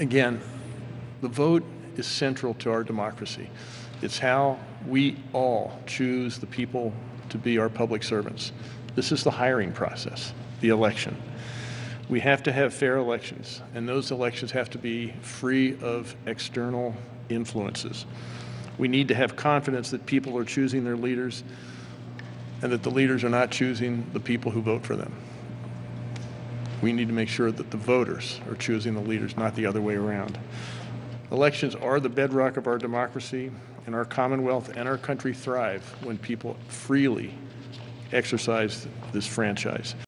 Again, the vote is central to our democracy. It's how we all choose the people to be our public servants. This is the hiring process, the election. We have to have fair elections, and those elections have to be free of external influences. We need to have confidence that people are choosing their leaders and that the leaders are not choosing the people who vote for them. We need to make sure that the voters are choosing the leaders, not the other way around. Elections are the bedrock of our democracy, and our Commonwealth and our country thrive when people freely exercise this franchise.